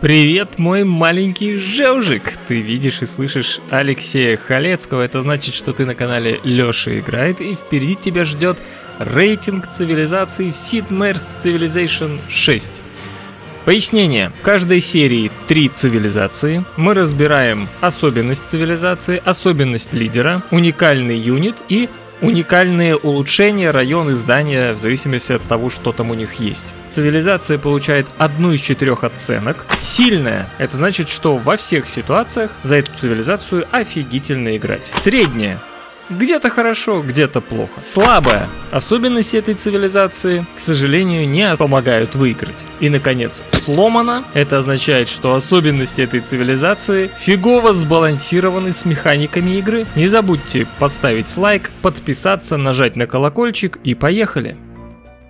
Привет, мой маленький жевжик! Ты видишь и слышишь Алексея Халецкого, это значит, что ты на канале Леша Играет, и впереди тебя ждет рейтинг цивилизации в Sid Meier's Civilization VI. Пояснение. В каждой серии 3 цивилизации. Мы разбираем особенность цивилизации, особенность лидера, уникальный юнит и уникальные улучшения, районы, здания, в зависимости от того, что там у них есть. Цивилизация получает одну из 4 оценок. Сильная — это значит, что во всех ситуациях за эту цивилизацию офигительно играть. Средняя — где-то хорошо, где-то плохо. Слабая — особенности этой цивилизации, к сожалению, не помогают выиграть. И, наконец, сломана — это означает, что особенности этой цивилизации фигово сбалансированы с механиками игры. Не забудьте поставить лайк, подписаться, нажать на колокольчик и поехали!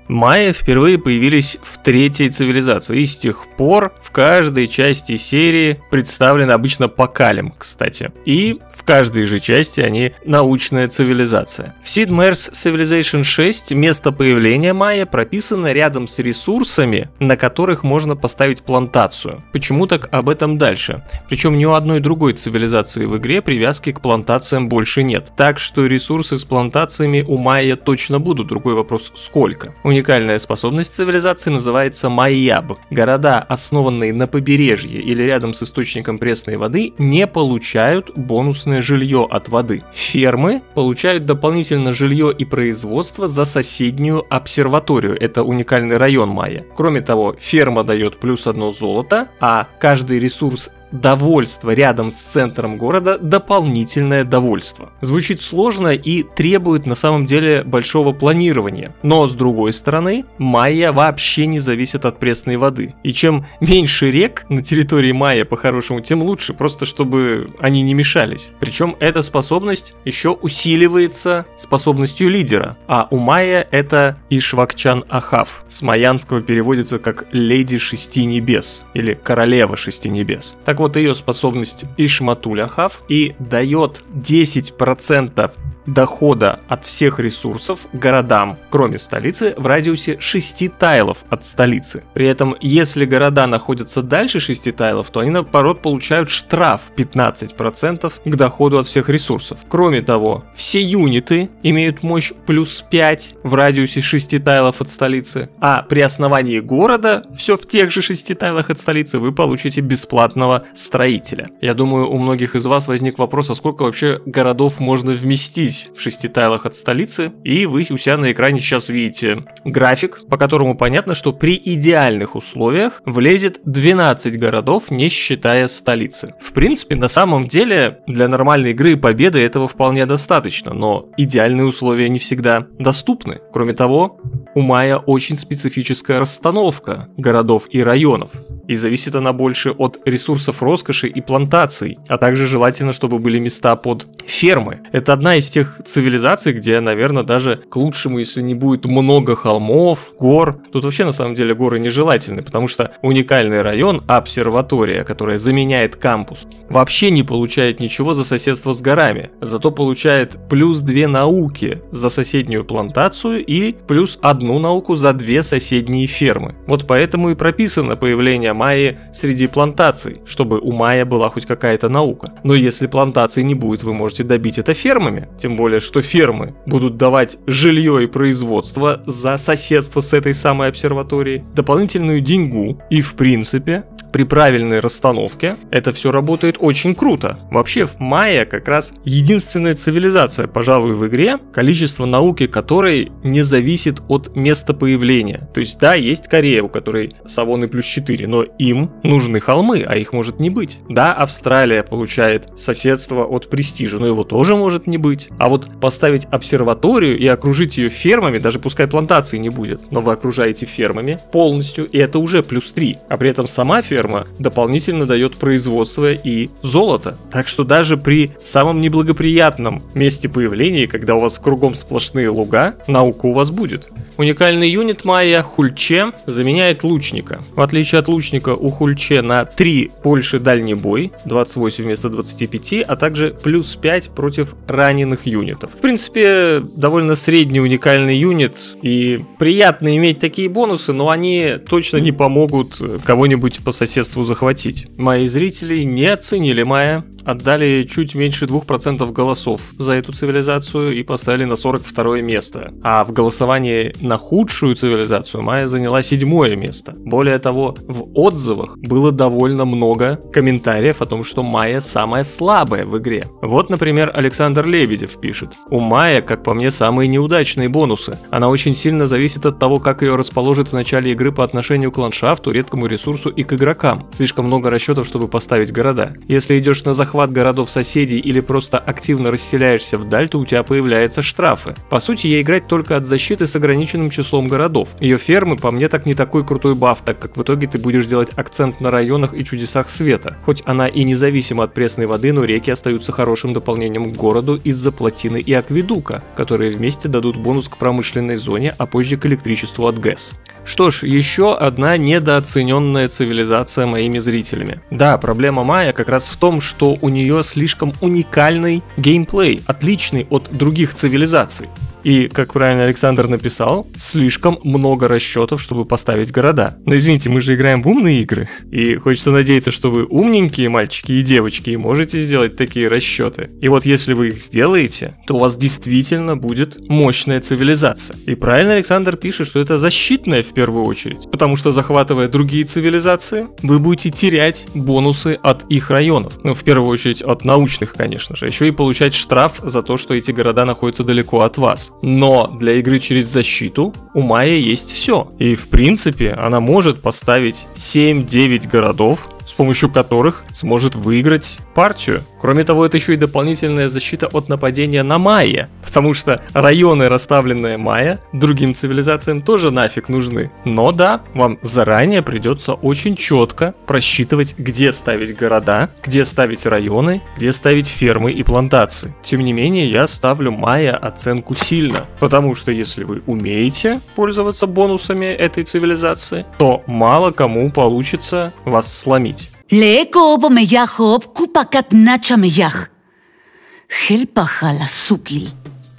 Майя впервые появились в 3-й цивилизации, и с тех пор в каждой части серии представлены обычно Пакалем, кстати. И в каждой же части они научная цивилизация. В Sid Meier's Civilization VI место появления Майя прописано рядом с ресурсами, на которых можно поставить плантацию. Почему так, об этом дальше. Причем ни у одной другой цивилизации в игре привязки к плантациям больше нет. Так что ресурсы с плантациями у Майя точно будут, другой вопрос сколько. Уникальная способность цивилизации называется майяб. Города, основанные на побережье или рядом с источником пресной воды, не получают бонусное жилье от воды. Фермы получают дополнительно жилье и производство за соседнюю обсерваторию. Это уникальный район Майя. Кроме того, ферма дает +1 золото, а каждый ресурс довольство рядом с центром города — дополнительное довольство. Звучит сложно и требует на самом деле большого планирования. Но с другой стороны, Майя вообще не зависит от пресной воды. И чем меньше рек на территории Майя по-хорошему, тем лучше, просто чтобы они не мешались. Причем эта способность еще усиливается способностью лидера. А у Майя это Ишвак Чан Ахав. С майянского переводится как «Леди 6 небес» или «Королева 6 небес». Так вот, ее способность Ишматуляхов и дает 10% дохода от всех ресурсов городам, кроме столицы, в радиусе 6 тайлов от столицы. При этом, если города находятся дальше 6 тайлов, то они, наоборот, получают штраф 15% к доходу от всех ресурсов. Кроме того, все юниты имеют мощь +5 в радиусе 6 тайлов от столицы, а при основании города, все в тех же 6 тайлах от столицы, вы получите бесплатного строителя. Я думаю, у многих из вас возник вопрос, а сколько вообще городов можно вместить в 6 тайлах от столицы, и вы у себя на экране сейчас видите график, по которому понятно, что при идеальных условиях влезет 12 городов, не считая столицы. В принципе, на самом деле, для нормальной игры и победы этого вполне достаточно, но идеальные условия не всегда доступны. Кроме того, у Майя очень специфическая расстановка городов и районов, и зависит она больше от ресурсов роскоши и плантаций, а также желательно, чтобы были места под фермы. Это одна из тех цивилизаций, где, наверное, даже к лучшему, если не будет много холмов, гор. Тут вообще, на самом деле, горы нежелательны, потому что уникальный район, обсерватория, которая заменяет кампус, вообще не получает ничего за соседство с горами, зато получает +2 науки за соседнюю плантацию и +1 науку за 2 соседние фермы. Вот поэтому и прописано появление Майи среди плантаций, чтобы у Майя была хоть какая-то наука. Но если плантаций не будет, вы можете добить это фермами. Тем более, что фермы будут давать жилье и производство за соседство с этой самой обсерваторией, дополнительную деньгу, и в принципе, при правильной расстановке это все работает очень круто. Вообще, в Майя как раз единственная цивилизация, пожалуй, в игре, количество науки которой не зависит от места появления. То есть, да, есть Корея, у которой савоны +4, но им нужны холмы, а их может не быть. Да, Австралия получает соседство от престижа, но его тоже может не быть. А вот поставить обсерваторию и окружить ее фермами, даже пускай плантации не будет, но вы окружаете фермами полностью, и это уже +3. А при этом сама ферма ферма дополнительно дает производство и золото. Так что даже при самом неблагоприятном месте появления, когда у вас кругом сплошные луга, наука у вас будет. Уникальный юнит Майя Хульче заменяет лучника. В отличие от лучника, у Хульче на 3 больше дальний бой, 28 вместо 25, а также плюс 5 против раненых юнитов. В принципе, довольно средний уникальный юнит, и приятно иметь такие бонусы, но они точно не помогут кого-нибудь по соседству захватить. Мои зрители не оценили Майя, отдали чуть меньше 2% голосов за эту цивилизацию и поставили на 42 место. А в голосовании на худшую цивилизацию Майя заняла 7 место. Более того, в отзывах было довольно много комментариев о том, что Майя самая слабая в игре. Вот, например, Александр Лебедев пишет: «У Майя, как по мне, самые неудачные бонусы. Она очень сильно зависит от того, как ее расположит в начале игры по отношению к ландшафту, редкому ресурсу и к игрокам. Слишком много расчетов, чтобы поставить города. Если идешь на захват городов соседей или просто активно расселяешься вдаль, то у тебя появляются штрафы. По сути, ей играть только от защиты с ограниченным числом городов. Ее фермы, по мне, так не такой крутой баф, так как в итоге ты будешь делать акцент на районах и чудесах света. Хоть она и независима от пресной воды, но реки остаются хорошим дополнением к городу из-за плотины и акведука, которые вместе дадут бонус к промышленной зоне, а позже к электричеству от ГЭС». Что ж, еще одна недооцененная цивилизация моими зрителями. Да, проблема Майя как раз в том, что у нее слишком уникальный геймплей, отличный от других цивилизаций. И, как правильно Александр написал, слишком много расчетов, чтобы поставить города. Но извините, мы же играем в умные игры. И хочется надеяться, что вы умненькие мальчики и девочки и можете сделать такие расчеты. И вот если вы их сделаете, то у вас действительно будет мощная цивилизация. И правильно Александр пишет, что это защитная в первую очередь. Потому что, захватывая другие цивилизации, вы будете терять бонусы от их районов. Ну, в первую очередь от научных, конечно же. Еще и получать штраф за то, что эти города находятся далеко от вас. Но для игры через защиту у Майи есть все. И в принципе она может поставить 7-9 городов, с помощью которых сможет выиграть партию. Кроме того, это еще и дополнительная защита от нападения на Майя, потому что районы, расставленные Майя, другим цивилизациям тоже нафиг нужны. Но да, вам заранее придется очень четко просчитывать, где ставить города, где ставить районы, где ставить фермы и плантации. Тем не менее, я ставлю Майя оценку сильно, потому что если вы умеете пользоваться бонусами этой цивилизации, то мало кому получится вас сломить.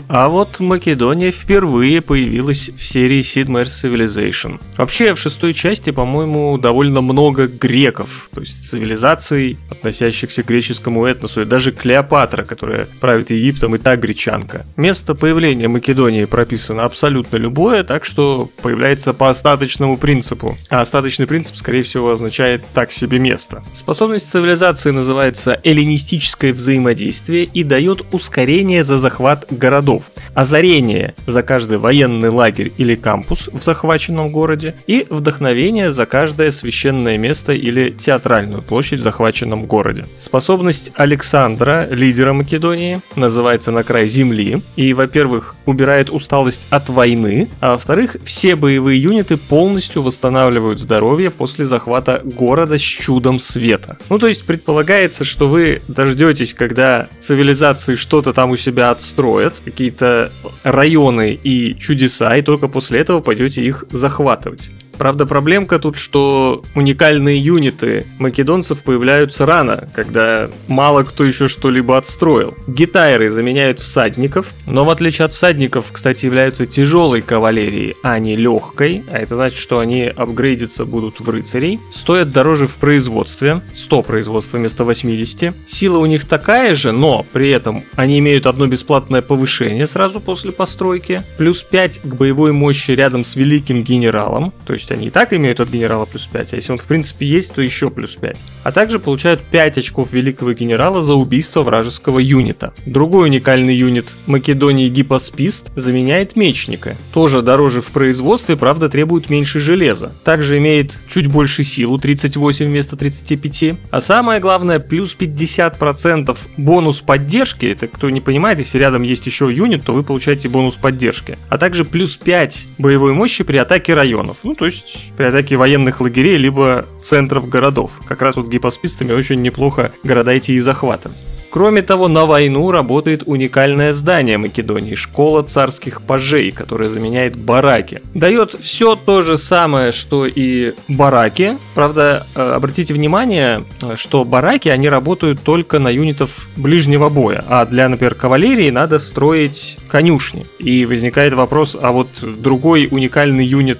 А вот Македония впервые появилась в серии Sid Meier's Civilization. Вообще, в 6-й части, по-моему, довольно много греков, то есть цивилизаций, относящихся к греческому этносу, и даже Клеопатра, которая правит Египтом, и та гречанка. Место появления Македонии прописано абсолютно любое, так что появляется по остаточному принципу. А остаточный принцип, скорее всего, означает «так себе место». Способность цивилизации называется эллинистическое взаимодействие и дает ускорение за захват городов. Озарение за каждый военный лагерь или кампус в захваченном городе и вдохновение за каждое священное место или театральную площадь в захваченном городе. Способность Александра, лидера Македонии, называется «На край земли» и, во-первых, убирает усталость от войны, а во-вторых, все боевые юниты полностью восстанавливают здоровье после захвата города с чудом света. Ну, то есть предполагается, что вы дождетесь, когда цивилизации что-то там у себя отстроят, какие-то районы и чудеса, и только после этого пойдете их захватывать. Правда, проблемка тут, что уникальные юниты македонцев появляются рано, когда мало кто еще что-либо отстроил. Гетайры заменяют всадников, но в отличие от всадников, кстати, являются тяжелой кавалерией, а не легкой, а это значит, что они апгрейдиться будут в рыцарей, стоят дороже в производстве, 100 производства вместо 80, сила у них такая же, но при этом они имеют одно бесплатное повышение сразу после постройки, плюс 5 к боевой мощи рядом с великим генералом, то есть они и так имеют от генерала плюс 5, а если он в принципе есть, то еще плюс 5. А также получают 5 очков великого генерала за убийство вражеского юнита. Другой уникальный юнит Македонии Гипоспист заменяет мечника. Тоже дороже в производстве, правда требует меньше железа. Также имеет чуть больше силу, 38 вместо 35. А самое главное, плюс 50% бонус поддержки. Это кто не понимает, если рядом есть еще юнит, то вы получаете бонус поддержки. А также плюс 5 боевой мощи при атаке районов. Ну, то есть есть при атаке военных лагерей, либо центров городов. Как раз вот гипоспистами очень неплохо города идти и захватывать. Кроме того, на войну работает уникальное здание Македонии – школа царских пажей, которая заменяет бараки. Дает все то же самое, что и бараки. Правда, обратите внимание, что бараки, они работают только на юнитов ближнего боя. А для, например, кавалерии надо строить конюшни. И возникает вопрос, а вот другой уникальный юнит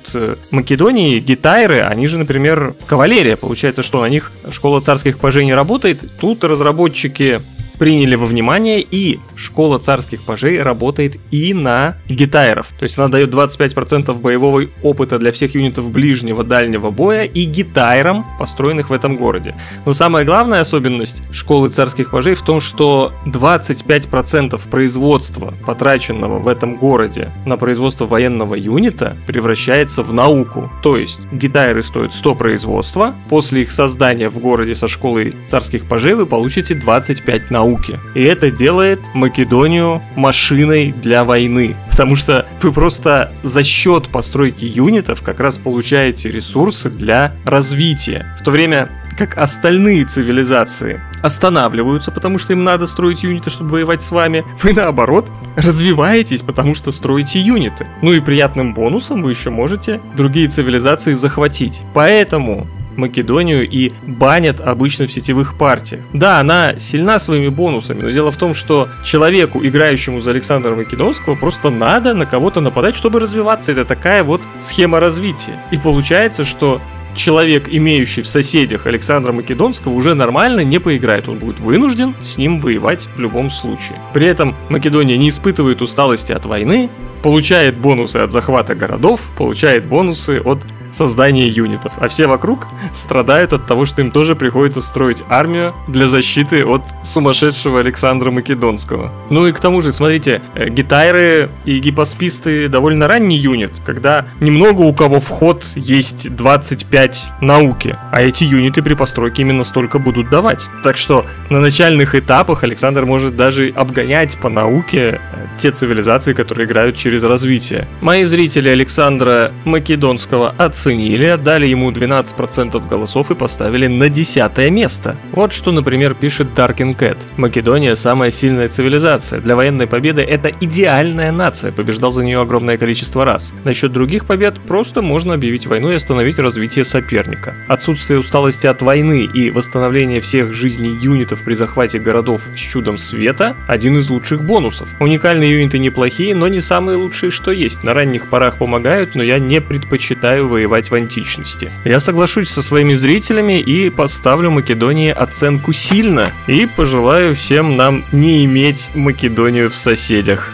Македонии – гетайры, они же, например, кавалерия. Получается, что на них школа царских пажей не работает. Тут разработчики приняли во внимание, и школа царских пажей работает и на гетайров. То есть она дает 25% боевого опыта для всех юнитов ближнего, дальнего боя и гетайрам, построенных в этом городе. Но самая главная особенность школы царских пажей в том, что 25% производства, потраченного в этом городе на производство военного юнита, превращается в науку. То есть гетайры стоят 100 производства, после их создания в городе со школой царских пажей вы получите 25 наук. И это делает Македонию машиной для войны. Потому что вы просто за счет постройки юнитов как раз получаете ресурсы для развития. В то время как остальные цивилизации останавливаются, потому что им надо строить юниты, чтобы воевать с вами, вы наоборот развиваетесь, потому что строите юниты. Ну и приятным бонусом вы еще можете другие цивилизации захватить. Поэтому Македонию и банят обычно в сетевых партиях. Да, она сильна своими бонусами, но дело в том, что человеку, играющему за Александра Македонского, просто надо на кого-то нападать, чтобы развиваться. Это такая вот схема развития. И получается, что человек, имеющий в соседях Александра Македонского, уже нормально не поиграет. Он будет вынужден с ним воевать в любом случае. При этом Македония не испытывает усталости от войны, получает бонусы от захвата городов, получает бонусы от создания юнитов. А все вокруг страдают от того, что им тоже приходится строить армию для защиты от сумасшедшего Александра Македонского. Ну и к тому же, смотрите, гетайры и гипосписты довольно ранний юнит, когда немного у кого в ход есть 25 науки, а эти юниты при постройке именно столько будут давать. Так что на начальных этапах Александр может даже обгонять по науке те цивилизации, которые играют через развитие. Мои зрители Александра Македонского оценили, отдали ему 12% голосов и поставили на 10 место. Вот что, например, пишет DarkinCat. Македония – самая сильная цивилизация. Для военной победы это идеальная нация. Побеждал за нее огромное количество раз. Насчет других побед просто можно объявить войну и остановить развитие соперника. Отсутствие усталости от войны и восстановление всех жизней юнитов при захвате городов с чудом света – один из лучших бонусов. Уникальные юниты неплохие, но не самые лучшие, что есть. На ранних порах помогают, но я не предпочитаю воевать в античности. Я соглашусь со своими зрителями и поставлю Македонии оценку сильно. И пожелаю всем нам не иметь Македонию в соседях.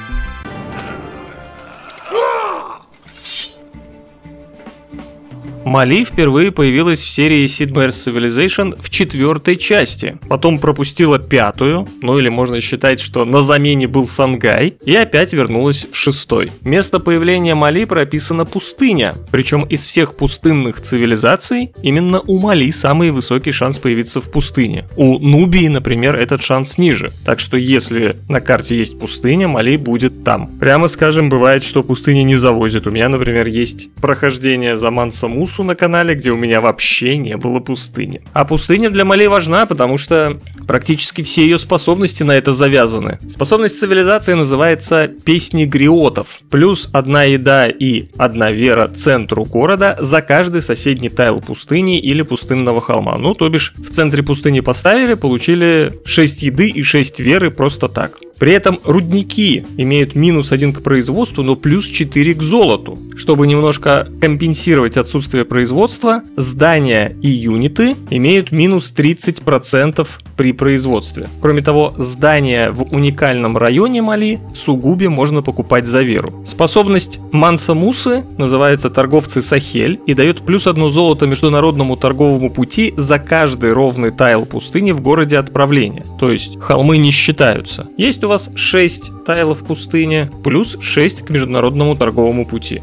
Мали впервые появилась в серии Sid Meier's Civilization в 4-й части, потом пропустила 5-ю, ну или можно считать, что на замене был Сангай, и опять вернулась в 6-й. Место появления Мали прописана пустыня, причем из всех пустынных цивилизаций именно у Мали самый высокий шанс появиться в пустыне. У Нубии, например, этот шанс ниже, так что если на карте есть пустыня, Мали будет там. Прямо скажем, бывает, что пустыни не завозят. У меня, например, есть прохождение за Манса Мусу на канале, где у меня вообще не было пустыни. А пустыня для Мали важна, потому что практически все ее способности на это завязаны. Способность цивилизации называется «Песни Гриотов». Плюс одна еда и одна вера центру города за каждый соседний тайл пустыни или пустынного холма. Ну, то бишь, в центре пустыни поставили, получили 6 еды и 6 веры просто так. При этом рудники имеют -1 к производству, но +4 к золоту. Чтобы немножко компенсировать отсутствие производства, здания и юниты имеют -30% при производстве. Кроме того, здания в уникальном районе Мали, Сугубе, можно покупать за веру. Способность Манса Мусы называется «Торговцы Сахель» и дает +1 золото международному торговому пути за каждый ровный тайл пустыни в городе отправления. То есть холмы не считаются. Есть у вас 6 тайлов пустыни, +6 к международному торговому пути.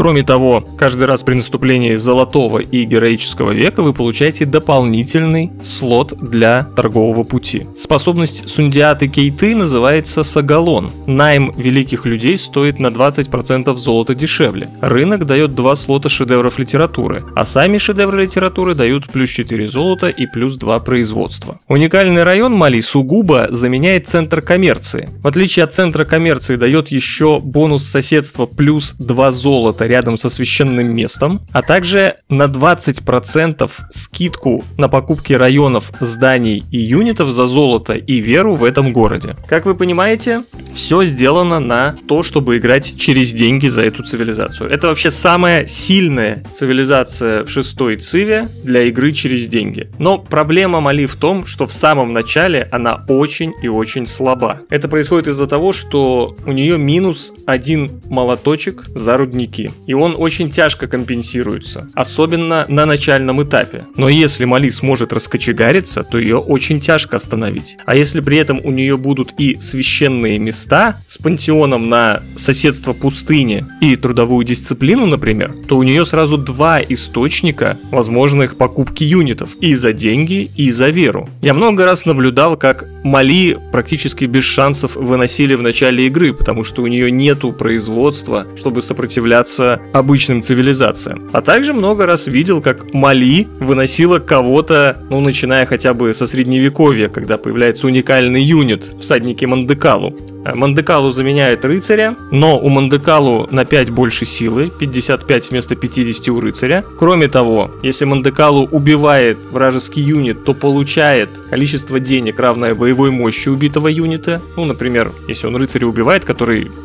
Кроме того, каждый раз при наступлении Золотого и Героического века вы получаете дополнительный слот для торгового пути. Способность Сундиаты Кейты называется Сагалон. Найм великих людей стоит на 20% золота дешевле. Рынок дает 2 слота шедевров литературы, а сами шедевры литературы дают плюс 4 золота и плюс 2 производства. Уникальный район Мали Сугуба заменяет центр коммерции. В отличие от центра коммерции дает еще бонус соседства плюс 2 золота рядом со священным местом, а также на 20% скидку на покупки районов, зданий и юнитов за золото и веру в этом городе. Как вы понимаете, все сделано на то, чтобы играть через деньги за эту цивилизацию. Это вообще самая сильная цивилизация в 6-й циве для игры через деньги. Но проблема Мали в том, что в самом начале она очень и очень слаба. Это происходит из-за того, что у нее минус 1 молоточек за рудники. И он очень тяжко компенсируется, особенно на начальном этапе. Но если Мали сможет раскочегариться, то ее очень тяжко остановить. А если при этом у нее будут и священные места с пантеоном на соседство пустыни и трудовую дисциплину, например, то у нее сразу 2 источника возможных покупки юнитов и за деньги, и за веру. Я много раз наблюдал, как Мали практически без шансов выносили в начале игры, потому что у нее нету производства, чтобы сопротивляться обычным цивилизациям. А также много раз видел, как Мали выносила кого-то, ну, начиная хотя бы со средневековья, когда появляется уникальный юнит всадники Мандекалу. Мандекалу заменяет рыцаря, но у Мандекалу на 5 больше силы, 55 вместо 50 у рыцаря. Кроме того, если Мандекалу убивает вражеский юнит, то получает количество денег, равное боевой мощи убитого юнита. Ну, например, если он рыцаря убивает, у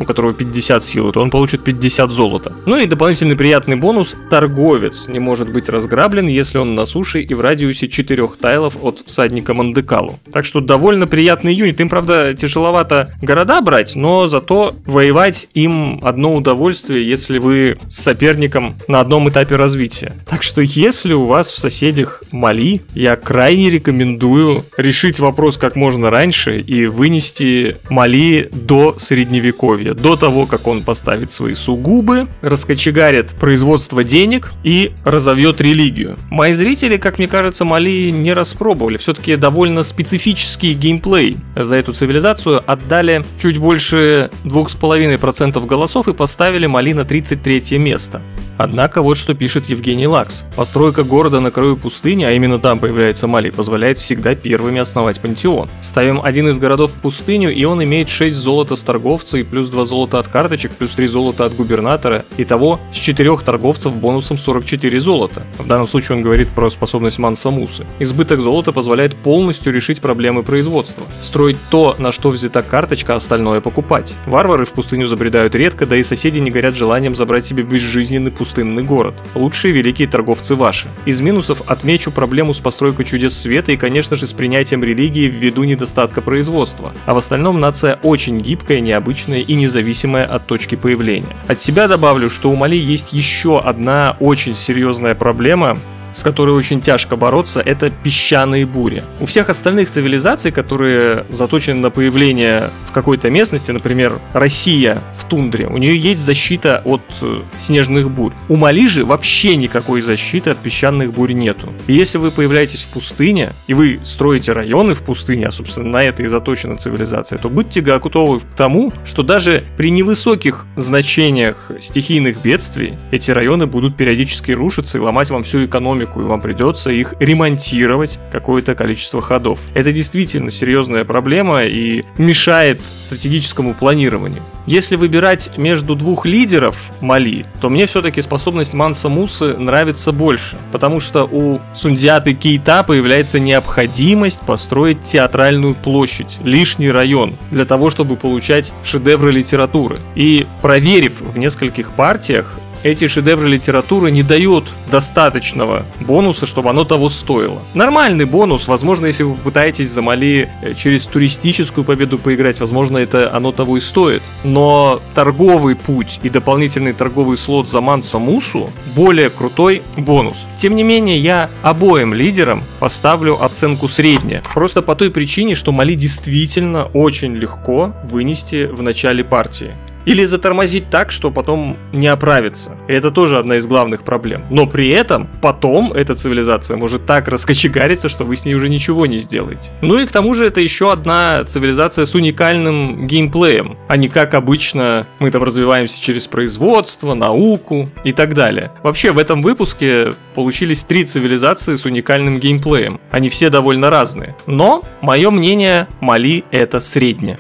которого 50 силы, то он получит 50 золота. Ну и дополнительный приятный бонус – торговец не может быть разграблен, если он на суше и в радиусе 4 тайлов от всадника Мандекалу. Так что довольно приятный юнит. Им, правда, тяжеловато города брать, но зато воевать им одно удовольствие, если вы с соперником на одном этапе развития. Так что если у вас в соседях Мали, я крайне рекомендую решить вопрос как можно раньше и вынести Мали до средневековья, до того, как он поставит свои сугубы, раскочегарит производство денег и разовьет религию. Мои зрители, как мне кажется, Мали не распробовали. Все-таки довольно специфический геймплей за эту цивилизацию отдали чуть больше 2,5% голосов и поставили Мали на 33 место. Однако вот что пишет Евгений Лакс. Постройка города на краю пустыни, а именно там появляется Мали, позволяет всегда первыми основать пантеон. Ставим один из городов в пустыню, и он имеет 6 золота с торговца и плюс 2 золота от карточек, плюс 3 золота от губернатора. Итого с 4 торговцев бонусом 44 золота. В данном случае он говорит про способность Манса Мусы. Избыток золота позволяет полностью решить проблемы производства. Строить то, на что взята карточка, остальное покупать. Варвары в пустыню забредают редко, да и соседи не горят желанием забрать себе безжизненный пустынный город. Лучшие великие торговцы ваши. Из минусов отмечу проблему с постройкой чудес света и, конечно же, с принятием религии ввиду недостатка производства. А в остальном нация очень гибкая, необычная и независимая от точки появления. От себя добавлю, что у Мали есть еще одна очень серьезная проблема, с которой очень тяжко бороться, это песчаные бури. У всех остальных цивилизаций, которые заточены на появление в какой-то местности, например, Россия в тундре, у нее есть защита от снежных бурь. У Мали же вообще никакой защиты от песчаных бурь нету. И если вы появляетесь в пустыне, и вы строите районы в пустыне, а, собственно, на это и заточена цивилизация, то будьте готовы к тому, что даже при невысоких значениях стихийных бедствий эти районы будут периодически рушиться и ломать вам всю экономику, и вам придется их ремонтировать какое-то количество ходов. Это действительно серьезная проблема и мешает стратегическому планированию. Если выбирать между двух лидеров Мали, то мне все-таки способность Манса Мусы нравится больше, потому что у Сундиаты Кейта появляется необходимость построить театральную площадь, лишний район, для того, чтобы получать шедевры литературы. И проверив в нескольких партиях, эти шедевры литературы не дают достаточного бонуса, чтобы оно того стоило. Нормальный бонус, возможно, если вы попытаетесь за Мали через туристическую победу поиграть, возможно, это оно того и стоит. Но торговый путь и дополнительный торговый слот за Манса Мусу более крутой бонус. Тем не менее, я обоим лидерам поставлю оценку средняя. Просто по той причине, что Мали действительно очень легко вынести в начале партии. Или затормозить так, что потом не оправится. И это тоже одна из главных проблем. Но при этом потом эта цивилизация может так раскочегариться, что вы с ней уже ничего не сделаете. Ну и к тому же это еще одна цивилизация с уникальным геймплеем, а не как обычно мы там развиваемся через производство, науку и так далее. Вообще в этом выпуске получились 3 цивилизации с уникальным геймплеем. Они все довольно разные. Но, мое мнение, Мали это среднее.